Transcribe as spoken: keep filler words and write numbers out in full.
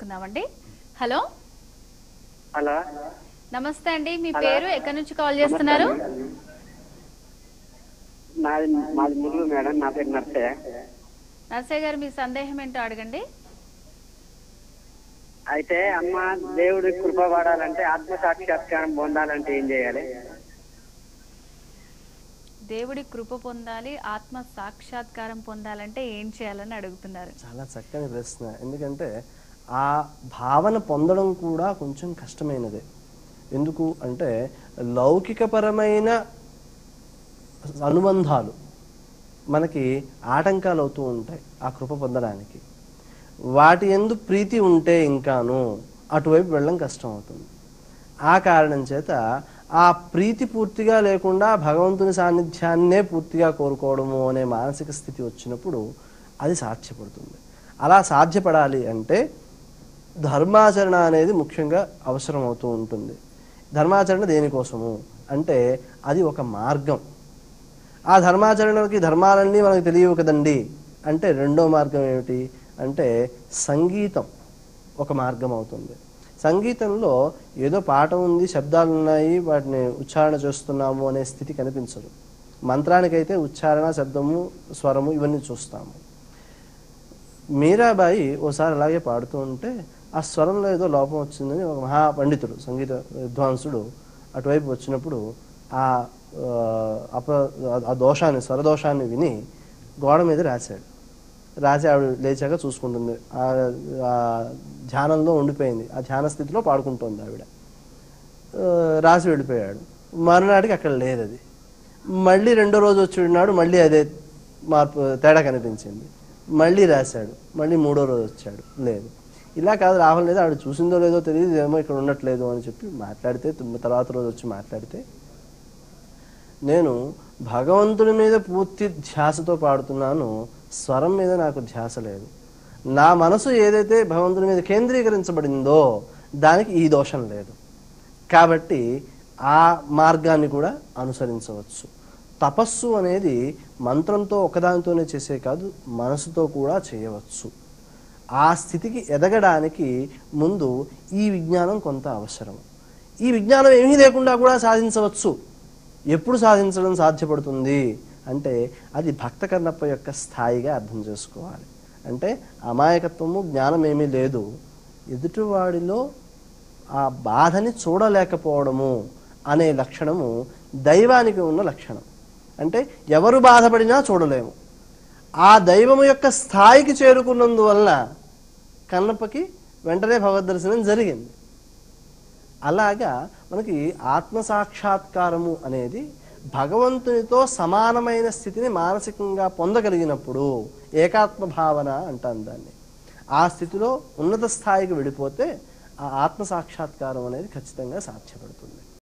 Hello hello నమస్తే అండి. మీ పేరు, ఎక్కడి నుంచి కాల్ చేస్తున్నారు? నర్సయ్య గారు, మీ సందేహం ఏంటో అడగండి. అయితే అమ్మ, దేవుడి కృప పడాలంటే ఆత్మ సాక్షాత్కారం పొందాలంటే ఏం చేయాలి? దేవుడి కృప పొందాలి, ఆత్మ సాక్షాత్కారం పొందాలంటే ఏం చేయాలని అడుగుతున్నారు. చాలా చక్కని ప్రశ్న. ఎందుకంటే ఆ భావన పొందడం కూడా కొంచెం కష్టమైనదే. ఎందుకు అంటే లౌకికపరమైన అనుబంధాలు మనకి ఆటంకాలు అవుతూ ఉంటాయి ఆ కృప పొందడానికి. వాటి యందు ప్రీతి ఉంటే ఇంకాను అటువైపు వెళ్ళడం కష్టం అవుతుంది. ఆ కారణం చేత ఆ ప్రీతి పూర్తిగా లేకుండా భగవంతుని సాన్నిధ్యాన్నే పూర్తిగా కోరుకోవడము అనే మానసిక స్థితి వచ్చినప్పుడు అది సాధ్యపడుతుంది. అలా సాధ్యపడాలి అంటే ధర్మాచరణ అనేది ముఖ్యంగా అవసరం అవుతూ ఉంటుంది. ధర్మాచరణ దేనికోసము అంటే అది ఒక మార్గం. ఆ ధర్మాచరణకి ధర్మాలన్నీ మనకు తెలియవు కదండి. అంటే రెండో మార్గం ఏమిటి అంటే సంగీతం ఒక మార్గం అవుతుంది. సంగీతంలో ఏదో పాట ఉంది, శబ్దాలు ఉన్నాయి, వాటిని ఉచ్చారణ చేస్తున్నాము అనే స్థితి కనిపించదు. మంత్రానికైతే ఉచ్చారణ, శబ్దము, స్వరము ఇవన్నీ చూస్తాము. మీరాబాయి ఓసారి అలాగే పాడుతూ ఉంటే ఆ స్వరంలో ఏదో లోపం వచ్చిందని ఒక మహా పండితుడు, సంగీత విద్వాంసుడు అటువైపు వచ్చినప్పుడు ఆ అప ఆ దోషాన్ని, స్వరదోషాన్ని విని గోడ మీద రాశాడు. రాసి ఆవిడ లేచాక చూసుకుంటుంది, ఆ ధ్యానంలో ఉండిపోయింది. ఆ ధ్యాన స్థితిలో పాడుకుంటుంది ఆవిడ. రాసి వెళ్ళిపోయాడు. మరునాటికి అక్కడ లేదు అది. మళ్ళీ రెండో రోజు వచ్చినాడు, మళ్ళీ అదే మార్పు, తేడా కనిపించింది. మళ్ళీ రాశాడు. మళ్ళీ మూడో రోజు వచ్చాడు, లేదు. ఇలా కాదు, రాహుల్ లేదు, ఆవిడ చూసిందో లేదో తెలియదు, ఏమో ఇక్కడ ఉండట్లేదు అని చెప్పి మాట్లాడితే, తర్వాత రోజు వచ్చి మాట్లాడితే, నేను భగవంతుడి మీద పూర్తి ధ్యాసతో పాడుతున్నాను, స్వరం మీద నాకు ధ్యాస లేదు. నా మనసు ఏదైతే భగవంతుడి మీద కేంద్రీకరించబడిందో దానికి ఈ దోషం లేదు. కాబట్టి ఆ మార్గాన్ని కూడా అనుసరించవచ్చు. తపస్సు అనేది మంత్రంతో ఒకదానితోనే చేసే కాదు, మనసుతో కూడా చేయవచ్చు. ఆ స్థితికి ఎదగడానికి ముందు ఈ విజ్ఞానం కొంత అవసరం. ఈ విజ్ఞానం ఏమీ లేకుండా కూడా సాధించవచ్చు. ఎప్పుడు సాధించడం సాధ్యపడుతుంది అంటే అది భక్తకర్ణప్ప యొక్క స్థాయిగా అర్థం చేసుకోవాలి. అంటే అమాయకత్వము, జ్ఞానం ఏమీ లేదు, ఎదుటివాడిలో ఆ బాధని చూడలేకపోవడము అనే లక్షణము దైవానికి ఉన్న లక్షణం. అంటే ఎవరు బాధపడినా చూడలేము. ఆ దైవము యొక్క స్థాయికి చేరుకున్నందువల్ల కన్నప్పకి వెంటనే భగవద్దర్శనం జరిగింది. అలాగా మనకి ఆత్మసాక్షాత్కారము అనేది భగవంతునితో సమానమైన స్థితిని మానసికంగా పొందగలిగినప్పుడు ఏకాత్మ భావన అంటాను దాన్ని. ఆ స్థితిలో ఉన్నత స్థాయికి వెళ్ళిపోతే ఆ ఆత్మసాక్షాత్కారం అనేది ఖచ్చితంగా సాధ్యపడుతుంది.